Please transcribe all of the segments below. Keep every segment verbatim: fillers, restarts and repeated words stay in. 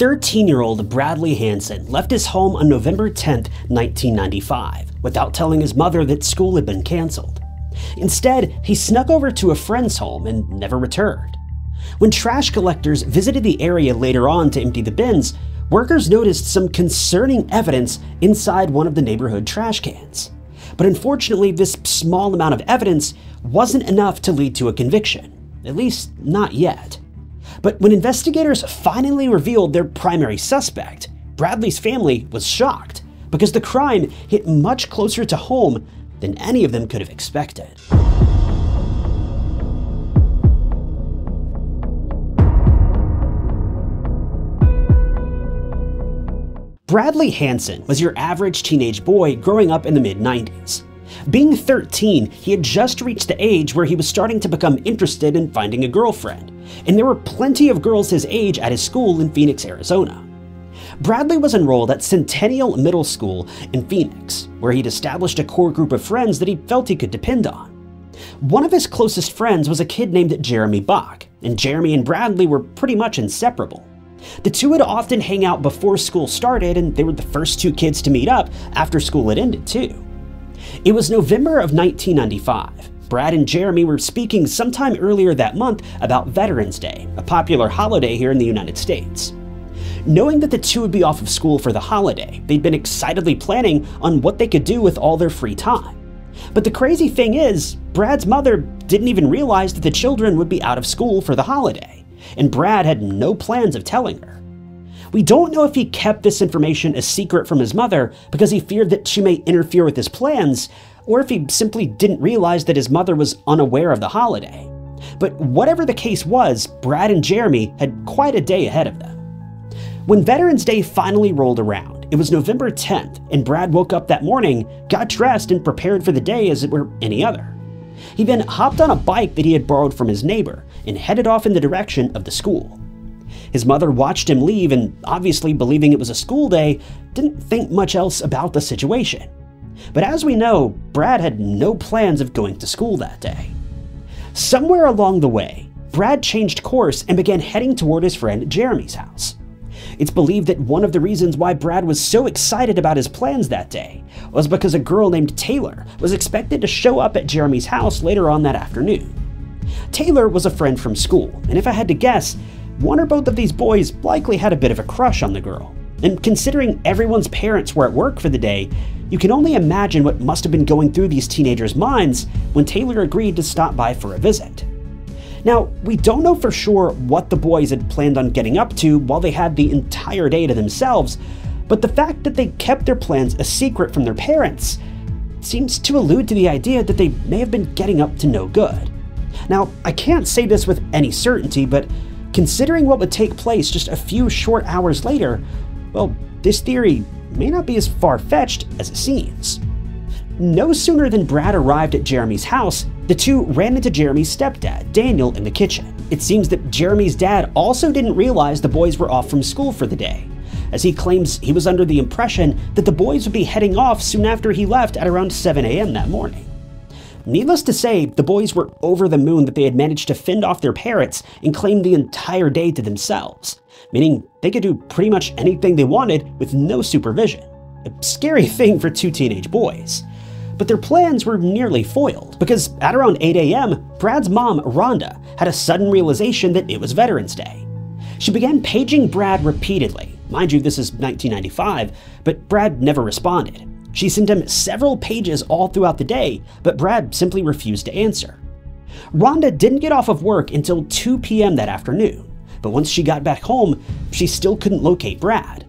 thirteen-year-old Bradley Hansen left his home on November tenth, nineteen ninety-five, without telling his mother that school had been canceled. Instead, he snuck over to a friend's home and never returned. When trash collectors visited the area later on to empty the bins, workers noticed some concerning evidence inside one of the neighborhood trash cans. But unfortunately, this small amount of evidence wasn't enough to lead to a conviction, at least not yet. But when investigators finally revealed their primary suspect, Bradley's family was shocked because the crime hit much closer to home than any of them could have expected. Bradley Hansen was your average teenage boy growing up in the mid nineties. Being thirteen, he had just reached the age where he was starting to become interested in finding a girlfriend, and there were plenty of girls his age at his school in Phoenix, Arizona. Bradley was enrolled at Centennial Middle School in Phoenix, where he'd established a core group of friends that he felt he could depend on. One of his closest friends was a kid named Jeremy Bach, and Jeremy and Bradley were pretty much inseparable. The two would often hang out before school started, and they were the first two kids to meet up after school had ended too. It was November of nineteen ninety-five. Brad and Jeremy were speaking sometime earlier that month about Veterans Day, a popular holiday here in the United States. Knowing that the two would be off of school for the holiday, they'd been excitedly planning on what they could do with all their free time. But the crazy thing is, Brad's mother didn't even realize that the children would be out of school for the holiday, and Brad had no plans of telling her. We don't know if he kept this information a secret from his mother because he feared that she may interfere with his plans, or if he simply didn't realize that his mother was unaware of the holiday. But whatever the case was, Brad and Jeremy had quite a day ahead of them. When Veterans Day finally rolled around, it was November tenth, and Brad woke up that morning, got dressed, and prepared for the day as it were any other. He then hopped on a bike that he had borrowed from his neighbor and headed off in the direction of the school. His mother watched him leave and, obviously believing it was a school day, didn't think much else about the situation. But as we know, Brad had no plans of going to school that day. Somewhere along the way, Brad changed course and began heading toward his friend Jeremy's house. It's believed that one of the reasons why Brad was so excited about his plans that day was because a girl named Taylor was expected to show up at Jeremy's house later on that afternoon. Taylor was a friend from school, and if I had to guess, one or both of these boys likely had a bit of a crush on the girl. And considering everyone's parents were at work for the day, you can only imagine what must have been going through these teenagers' minds when Taylor agreed to stop by for a visit. Now, we don't know for sure what the boys had planned on getting up to while they had the entire day to themselves, but the fact that they kept their plans a secret from their parents seems to allude to the idea that they may have been getting up to no good. Now, I can't say this with any certainty, but considering what would take place just a few short hours later, well, this theory may not be as far-fetched as it seems. No sooner than Brad arrived at Jeremy's house, the two ran into Jeremy's stepdad, Daniel, in the kitchen. It seems that Jeremy's dad also didn't realize the boys were off from school for the day, as he claims he was under the impression that the boys would be heading off soon after he left at around seven A M that morning. Needless to say, the boys were over the moon that they had managed to fend off their parents and claim the entire day to themselves, meaning they could do pretty much anything they wanted with no supervision. A scary thing for two teenage boys. But their plans were nearly foiled, because at around eight A M, Brad's mom, Rhonda, had a sudden realization that it was Veterans Day. She began paging Brad repeatedly. Mind you, this is nineteen ninety-five, but Brad never responded. She sent him several pages all throughout the day, but Brad simply refused to answer. Rhonda didn't get off of work until two P M that afternoon, but once she got back home, she still couldn't locate Brad.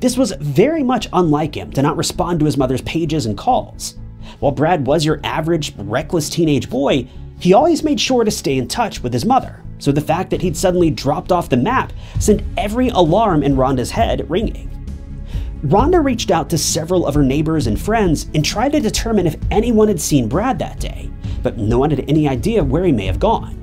This was very much unlike him to not respond to his mother's pages and calls. While Brad was your average, reckless teenage boy, he always made sure to stay in touch with his mother, so the fact that he'd suddenly dropped off the map sent every alarm in Rhonda's head ringing. Rhonda reached out to several of her neighbors and friends and tried to determine if anyone had seen Brad that day, but no one had any idea where he may have gone.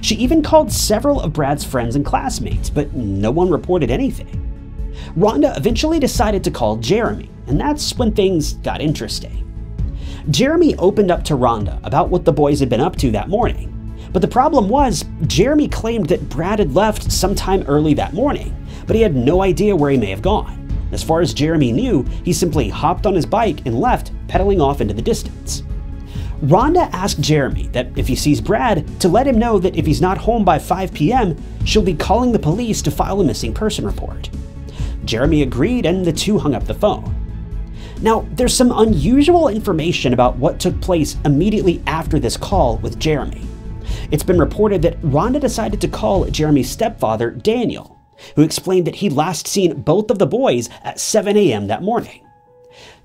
She even called several of Brad's friends and classmates, but no one reported anything. Rhonda eventually decided to call Jeremy, and that's when things got interesting. Jeremy opened up to Rhonda about what the boys had been up to that morning, But the problem was, Jeremy claimed that Brad had left sometime early that morning, but he had no idea where he may have gone. As far as Jeremy knew, he simply hopped on his bike and left, pedaling off into the distance. Rhonda asked Jeremy that if he sees Brad, to let him know that if he's not home by five p m, she'll be calling the police to file a missing person report. Jeremy agreed, and the two hung up the phone. Now, there's some unusual information about what took place immediately after this call with Jeremy. It's been reported that Rhonda decided to call Jeremy's stepfather, Daniel, who explained that he'd last seen both of the boys at seven a m that morning.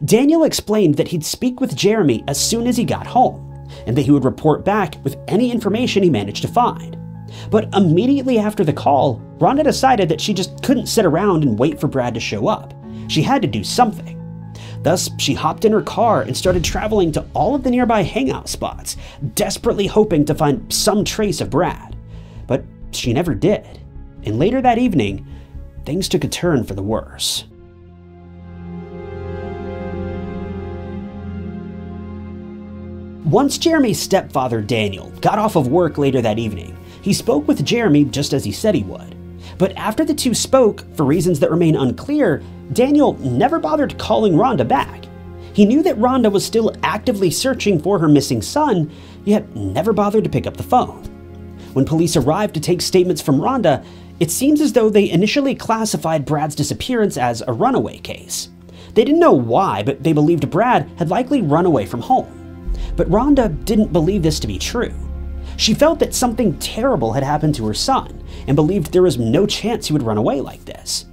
Daniel explained that he'd speak with Jeremy as soon as he got home, and that he would report back with any information he managed to find. But immediately after the call, Rhonda decided that she just couldn't sit around and wait for Brad to show up. She had to do something. Thus, she hopped in her car and started traveling to all of the nearby hangout spots, desperately hoping to find some trace of Brad. But she never did. And later that evening, things took a turn for the worse. Once Jeremy's stepfather, Daniel, got off of work later that evening, he spoke with Jeremy just as he said he would. But after the two spoke, for reasons that remain unclear, Daniel never bothered calling Rhonda back. He knew that Rhonda was still actively searching for her missing son, yet never bothered to pick up the phone. When police arrived to take statements from Rhonda, it seems as though they initially classified Brad's disappearance as a runaway case. They didn't know why, but they believed Brad had likely run away from home. But Rhonda didn't believe this to be true. She felt that something terrible had happened to her son, and believed there was no chance he would run away like this.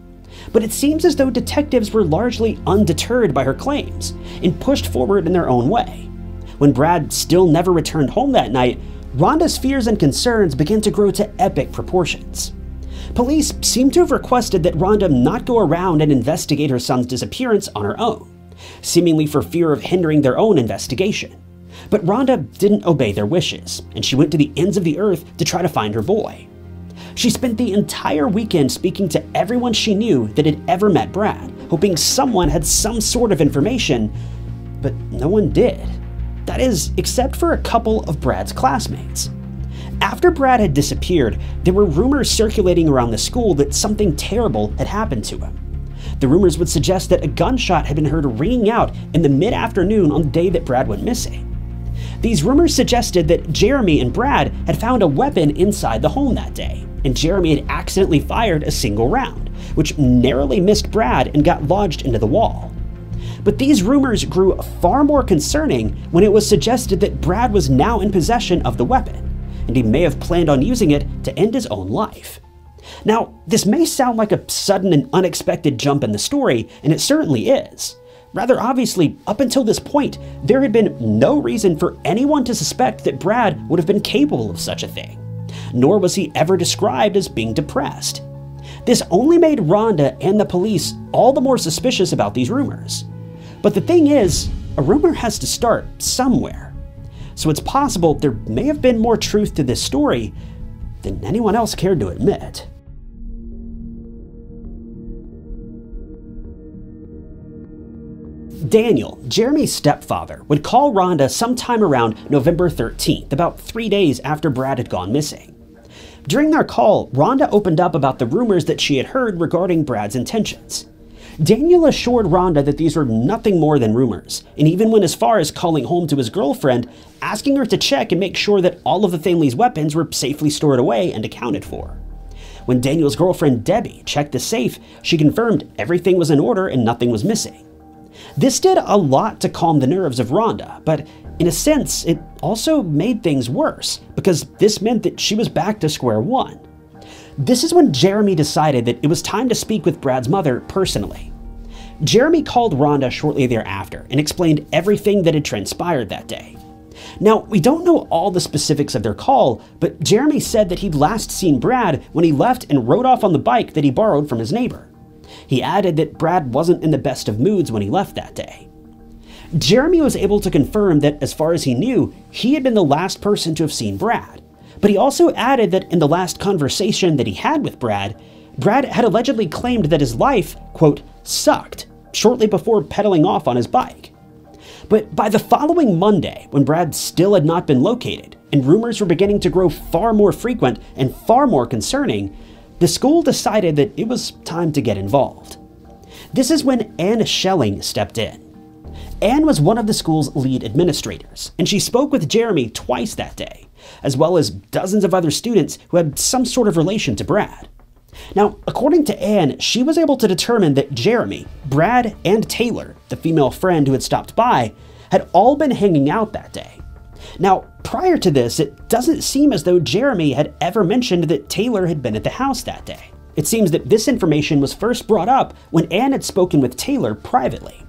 But it seems as though detectives were largely undeterred by her claims, and pushed forward in their own way. When Brad still never returned home that night, Rhonda's fears and concerns began to grow to epic proportions. Police seem to have requested that Rhonda not go around and investigate her son's disappearance on her own, seemingly for fear of hindering their own investigation. But Rhonda didn't obey their wishes, and she went to the ends of the earth to try to find her boy. She spent the entire weekend speaking to everyone she knew that had ever met Brad, hoping someone had some sort of information, but no one did. That is, except for a couple of Brad's classmates. After Brad had disappeared, there were rumors circulating around the school that something terrible had happened to him. The rumors would suggest that a gunshot had been heard ringing out in the mid-afternoon on the day that Brad went missing. These rumors suggested that Jeremy and Brad had found a weapon inside the home that day, and Jeremy had accidentally fired a single round, which narrowly missed Brad and got lodged into the wall. But these rumors grew far more concerning when it was suggested that Brad was now in possession of the weapon, and he may have planned on using it to end his own life. Now, this may sound like a sudden and unexpected jump in the story, and it certainly is. Rather obviously, up until this point, there had been no reason for anyone to suspect that Brad would have been capable of such a thing, nor was he ever described as being depressed. This only made Rhonda and the police all the more suspicious about these rumors. But the thing is, a rumor has to start somewhere. So it's possible there may have been more truth to this story than anyone else cared to admit. Daniel, Jeremy's stepfather, would call Rhonda sometime around November thirteenth, about three days after Brad had gone missing. During their call, Rhonda opened up about the rumors that she had heard regarding Brad's intentions. Daniel assured Rhonda that these were nothing more than rumors, and even went as far as calling home to his girlfriend, asking her to check and make sure that all of the family's weapons were safely stored away and accounted for. When Daniel's girlfriend Debbie checked the safe, she confirmed everything was in order and nothing was missing. This did a lot to calm the nerves of Rhonda, but in a sense, it also made things worse, because this meant that she was back to square one. This is when Jeremy decided that it was time to speak with Brad's mother personally. Jeremy called Rhonda shortly thereafter and explained everything that had transpired that day. Now, we don't know all the specifics of their call, but Jeremy said that he'd last seen Brad when he left and rode off on the bike that he borrowed from his neighbor. He added that Brad wasn't in the best of moods when he left that day. Jeremy was able to confirm that, as far as he knew, he had been the last person to have seen Brad. But he also added that in the last conversation that he had with Brad, Brad had allegedly claimed that his life, quote, sucked, shortly before pedaling off on his bike. But by the following Monday, when Brad still had not been located, and rumors were beginning to grow far more frequent and far more concerning, the school decided that it was time to get involved. This is when Anne Schelling stepped in. Anne was one of the school's lead administrators, and she spoke with Jeremy twice that day, as well as dozens of other students who had some sort of relation to Brad. Now, according to Anne, she was able to determine that Jeremy, Brad, and Taylor, the female friend who had stopped by, had all been hanging out that day. Now, prior to this, it doesn't seem as though Jeremy had ever mentioned that Taylor had been at the house that day. It seems that this information was first brought up when Anne had spoken with Taylor privately.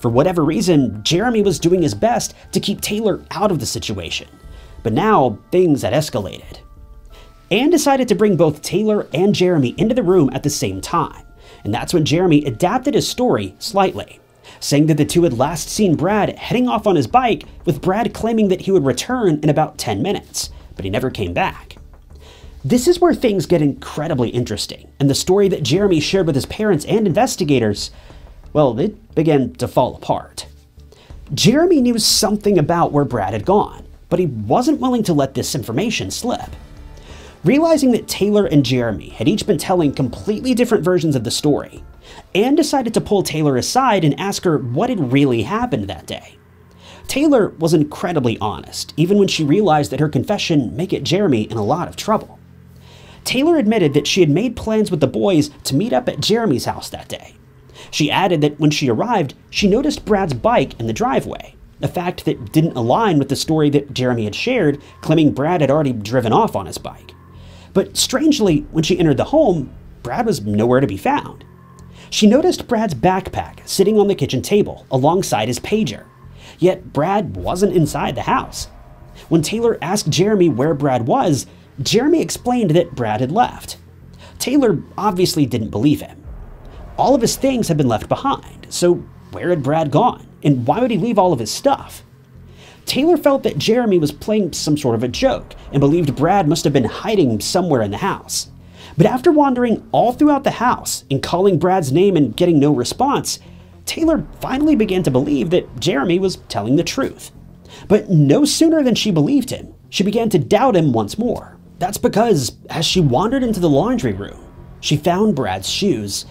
For whatever reason, Jeremy was doing his best to keep Taylor out of the situation, but now things had escalated. Anne decided to bring both Taylor and Jeremy into the room at the same time, and that's when Jeremy adapted his story slightly, saying that the two had last seen Brad heading off on his bike, with Brad claiming that he would return in about ten minutes, but he never came back. This is where things get incredibly interesting, and the story that Jeremy shared with his parents and investigators, well, it began to fall apart. Jeremy knew something about where Brad had gone, but he wasn't willing to let this information slip. Realizing that Taylor and Jeremy had each been telling completely different versions of the story, Anne decided to pull Taylor aside and ask her what had really happened that day. Taylor was incredibly honest, even when she realized that her confession may get Jeremy in a lot of trouble. Taylor admitted that she had made plans with the boys to meet up at Jeremy's house that day. She added that when she arrived, she noticed Brad's bike in the driveway, a fact that didn't align with the story that Jeremy had shared, claiming Brad had already driven off on his bike. But strangely, when she entered the home, Brad was nowhere to be found. She noticed Brad's backpack sitting on the kitchen table alongside his pager, yet Brad wasn't inside the house. When Taylor asked Jeremy where Brad was, Jeremy explained that Brad had left. Taylor obviously didn't believe him. All of his things had been left behind, so where had Brad gone, and why would he leave all of his stuff? Taylor felt that Jeremy was playing some sort of a joke and believed Brad must have been hiding somewhere in the house. But after wandering all throughout the house and calling Brad's name and getting no response, Taylor finally began to believe that Jeremy was telling the truth. But no sooner than she believed him, she began to doubt him once more. That's because as she wandered into the laundry room, she found Brad's shoes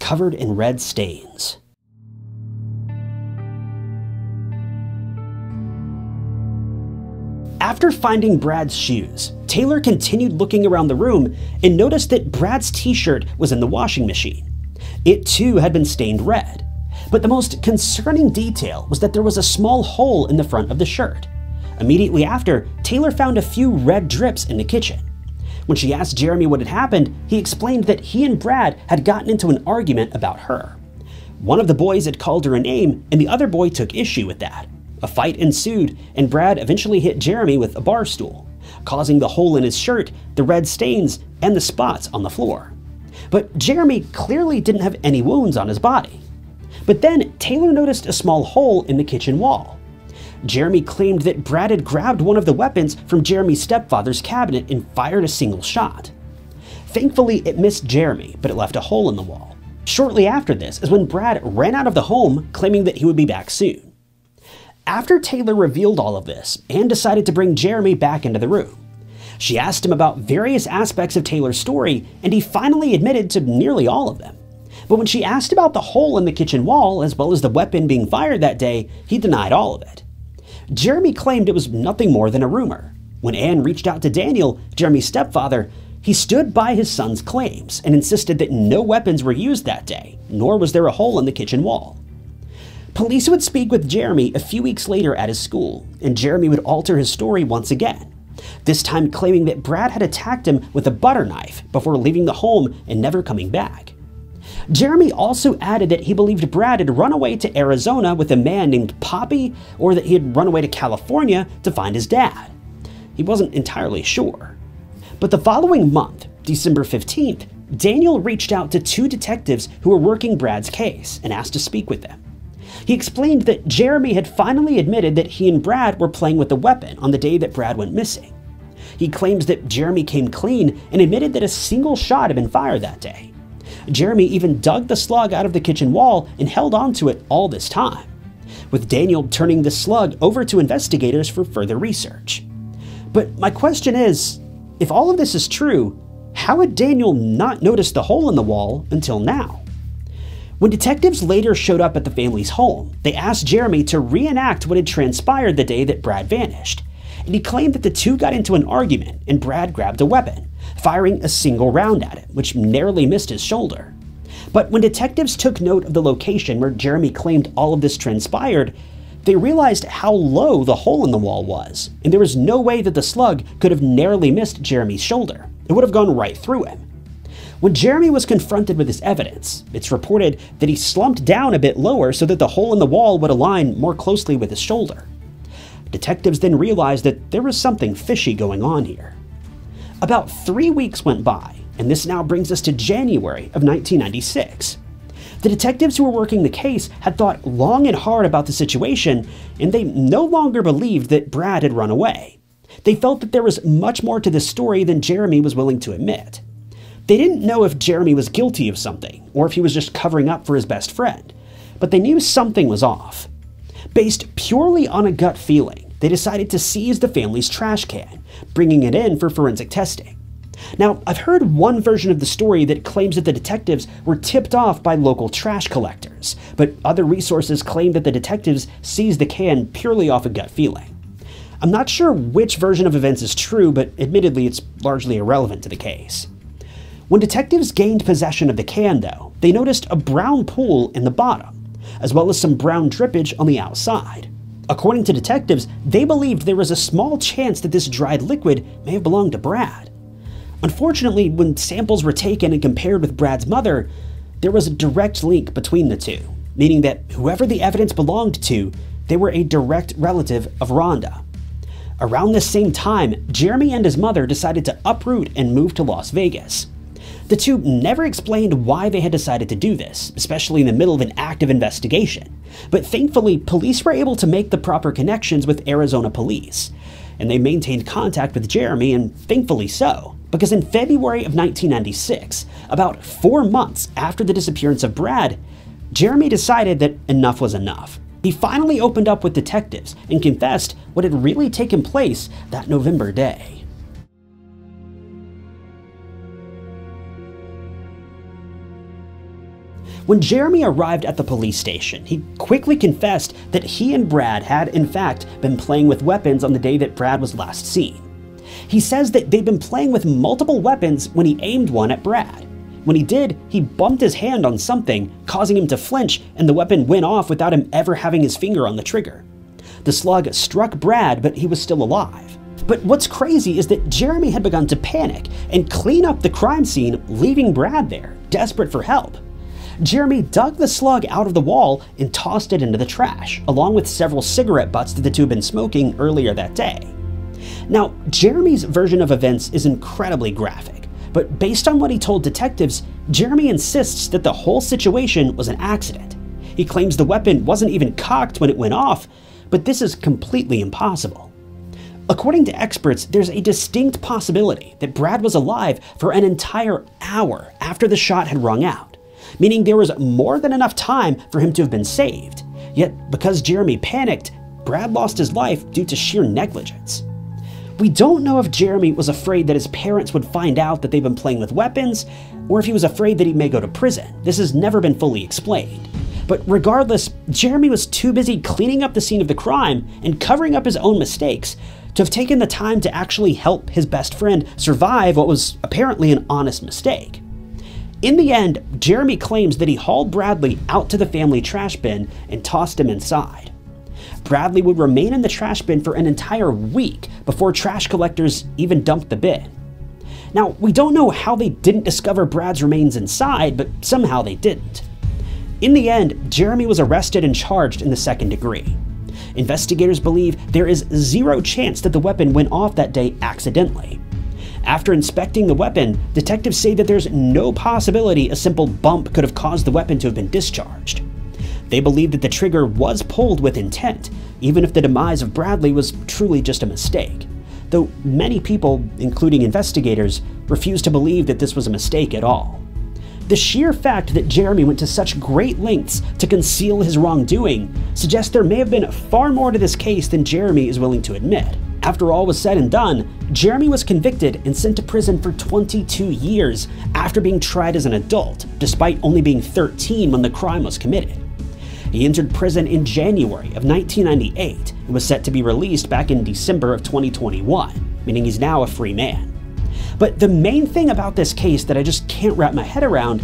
covered in red stains. After finding Brad's shoes, Taylor continued looking around the room and noticed that Brad's t-shirt was in the washing machine. It too had been stained red, but the most concerning detail was that there was a small hole in the front of the shirt. Immediately after, Taylor found a few red drips in the kitchen. When she asked Jeremy what had happened, he explained that he and Brad had gotten into an argument about her. One of the boys had called her a name, and the other boy took issue with that. A fight ensued, and Brad eventually hit Jeremy with a bar stool, causing the hole in his shirt, the red stains, and the spots on the floor. But Jeremy clearly didn't have any wounds on his body. But then Taylor noticed a small hole in the kitchen wall. Jeremy claimed that Brad had grabbed one of the weapons from Jeremy's stepfather's cabinet and fired a single shot. Thankfully, it missed Jeremy, but it left a hole in the wall. Shortly after this is when Brad ran out of the home, claiming that he would be back soon. After Taylor revealed all of this, Anne decided to bring Jeremy back into the room. She asked him about various aspects of Taylor's story, and he finally admitted to nearly all of them. But when she asked about the hole in the kitchen wall, as well as the weapon being fired that day, he denied all of it. Jeremy claimed it was nothing more than a rumor. When Anne reached out to Daniel, Jeremy's stepfather, he stood by his son's claims and insisted that no weapons were used that day, nor was there a hole in the kitchen wall. Police would speak with Jeremy a few weeks later at his school, and Jeremy would alter his story once again, this time claiming that Brad had attacked him with a butter knife before leaving the home and never coming back. Jeremy also added that he believed Brad had run away to Arizona with a man named Poppy, or that he had run away to California to find his dad. He wasn't entirely sure. But the following month, December fifteenth, Daniel reached out to two detectives who were working Brad's case and asked to speak with them. He explained that Jeremy had finally admitted that he and Brad were playing with the weapon on the day that Brad went missing. He claims that Jeremy came clean and admitted that a single shot had been fired that day. Jeremy even dug the slug out of the kitchen wall and held onto it all this time, with Daniel turning the slug over to investigators for further research. But my question is, if all of this is true, how had Daniel not noticed the hole in the wall until now? When detectives later showed up at the family's home, they asked Jeremy to reenact what had transpired the day that Brad vanished. And he claimed that the two got into an argument and Brad grabbed a weapon, firing a single round at it, which narrowly missed his shoulder. But when detectives took note of the location where Jeremy claimed all of this transpired, they realized how low the hole in the wall was, and there was no way that the slug could have narrowly missed Jeremy's shoulder. It would have gone right through him. When Jeremy was confronted with his evidence, it's reported that he slumped down a bit lower so that the hole in the wall would align more closely with his shoulder. Detectives then realized that there was something fishy going on here. About three weeks went by, and this now brings us to January of nineteen ninety-six. The detectives who were working the case had thought long and hard about the situation, and they no longer believed that Brad had run away. They felt that there was much more to this story than Jeremy was willing to admit. They didn't know if Jeremy was guilty of something, or if he was just covering up for his best friend, but they knew something was off. Based purely on a gut feeling, they decided to seize the family's trash can, bringing it in for forensic testing. Now, I've heard one version of the story that claims that the detectives were tipped off by local trash collectors, but other resources claim that the detectives seized the can purely off a gut feeling. I'm not sure which version of events is true, but admittedly it's largely irrelevant to the case. When detectives gained possession of the can, though, they noticed a brown pool in the bottom, as well as some brown drippage on the outside. According to detectives, they believed there was a small chance that this dried liquid may have belonged to Brad. Unfortunately, when samples were taken and compared with Brad's mother, there was a direct link between the two, meaning that whoever the evidence belonged to, they were a direct relative of Rhonda. Around this same time, Jeremy and his mother decided to uproot and move to Las Vegas. The two never explained why they had decided to do this, especially in the middle of an active investigation, but thankfully, police were able to make the proper connections with Arizona police, and they maintained contact with Jeremy, and thankfully so, because in February of nineteen ninety-six, about four months after the disappearance of Brad, Jeremy decided that enough was enough. He finally opened up with detectives and confessed what had really taken place that November day. When Jeremy arrived at the police station, he quickly confessed that he and Brad had, in fact, been playing with weapons on the day that Brad was last seen. He says that they'd been playing with multiple weapons when he aimed one at Brad. When he did, he bumped his hand on something, causing him to flinch, and the weapon went off without him ever having his finger on the trigger. The slug struck Brad, but he was still alive. But what's crazy is that Jeremy had begun to panic and clean up the crime scene, leaving Brad there, desperate for help. Jeremy dug the slug out of the wall and tossed it into the trash, along with several cigarette butts that the two had been smoking earlier that day. Now, Jeremy's version of events is incredibly graphic, but based on what he told detectives, Jeremy insists that the whole situation was an accident. He claims the weapon wasn't even cocked when it went off, but this is completely impossible. According to experts, there's a distinct possibility that Brad was alive for an entire hour after the shot had rung out, meaning there was more than enough time for him to have been saved. Yet, because Jeremy panicked, Brad lost his life due to sheer negligence. We don't know if Jeremy was afraid that his parents would find out that they've been playing with weapons, or if he was afraid that he may go to prison. This has never been fully explained. But regardless, Jeremy was too busy cleaning up the scene of the crime and covering up his own mistakes to have taken the time to actually help his best friend survive what was apparently an honest mistake. In the end, Jeremy claims that he hauled Bradley out to the family trash bin and tossed him inside. Bradley would remain in the trash bin for an entire week before trash collectors even dumped the bin. Now, we don't know how they didn't discover Brad's remains inside, but somehow they didn't. In the end, Jeremy was arrested and charged in the second degree. Investigators believe there is zero chance that the weapon went off that day accidentally. After inspecting the weapon, detectives say that there's no possibility a simple bump could have caused the weapon to have been discharged. They believe that the trigger was pulled with intent, even if the demise of Bradley was truly just a mistake, though many people, including investigators, refuse to believe that this was a mistake at all. The sheer fact that Jeremy went to such great lengths to conceal his wrongdoing suggests there may have been far more to this case than Jeremy is willing to admit. After all was said and done, Jeremy was convicted and sent to prison for twenty-two years after being tried as an adult, despite only being thirteen when the crime was committed. He entered prison in January of nineteen ninety-eight and was set to be released back in December of twenty twenty-one, meaning he's now a free man. But the main thing about this case that I just can't wrap my head around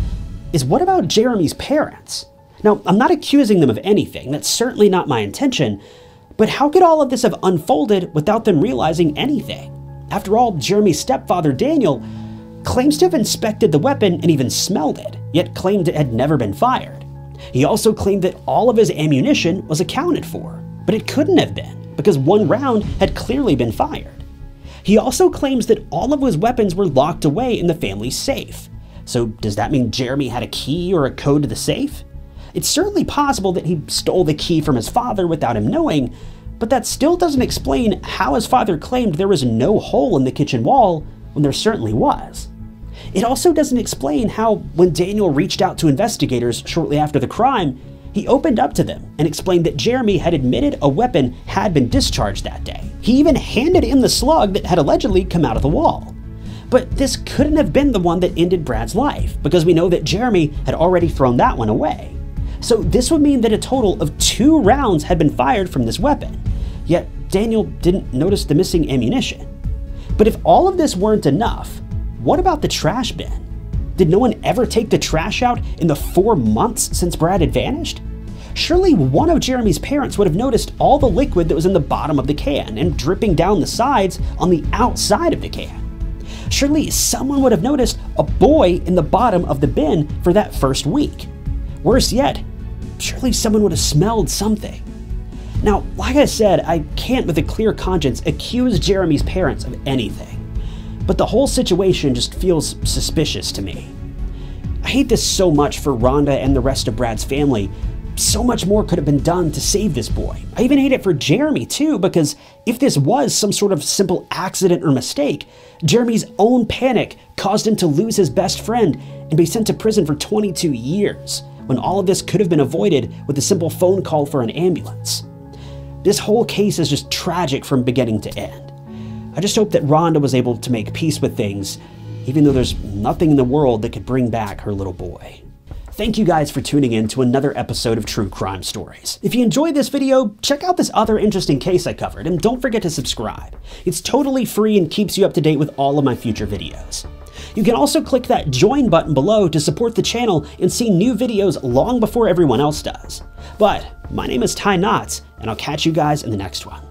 is, what about Jeremy's parents? Now, I'm not accusing them of anything, that's certainly not my intention, but how could all of this have unfolded without them realizing anything? After all, Jeremy's stepfather, Daniel, claims to have inspected the weapon and even smelled it, yet claimed it had never been fired. He also claimed that all of his ammunition was accounted for, but it couldn't have been, because one round had clearly been fired. He also claims that all of his weapons were locked away in the family safe. So does that mean Jeremy had a key or a code to the safe? It's certainly possible that he stole the key from his father without him knowing, but that still doesn't explain how his father claimed there was no hole in the kitchen wall when there certainly was. It also doesn't explain how, when Daniel reached out to investigators shortly after the crime, he opened up to them and explained that Jeremy had admitted a weapon had been discharged that day. He even handed in the slug that had allegedly come out of the wall. But this couldn't have been the one that ended Brad's life, because we know that Jeremy had already thrown that one away. So this would mean that a total of two rounds had been fired from this weapon, yet Daniel didn't notice the missing ammunition. But if all of this weren't enough, what about the trash bin? Did no one ever take the trash out in the four months since Brad had vanished? Surely one of Jeremy's parents would have noticed all the liquid that was in the bottom of the can and dripping down the sides on the outside of the can. Surely someone would have noticed a boy in the bottom of the bin for that first week. Worse yet, surely someone would have smelled something. Now, like I said, I can't with a clear conscience accuse Jeremy's parents of anything, but the whole situation just feels suspicious to me. I hate this so much for Rhonda and the rest of Brad's family. So much more could have been done to save this boy. I even hate it for Jeremy too, because if this was some sort of simple accident or mistake, Jeremy's own panic caused him to lose his best friend and be sent to prison for twenty-two years, when all of this could have been avoided with a simple phone call for an ambulance. This whole case is just tragic from beginning to end. I just hope that Rhonda was able to make peace with things, even though there's nothing in the world that could bring back her little boy. Thank you guys for tuning in to another episode of True Crime Stories. If you enjoyed this video, check out this other interesting case I covered, and don't forget to subscribe. It's totally free and keeps you up to date with all of my future videos. You can also click that join button below to support the channel and see new videos long before everyone else does. But my name is Ty Notts, and I'll catch you guys in the next one.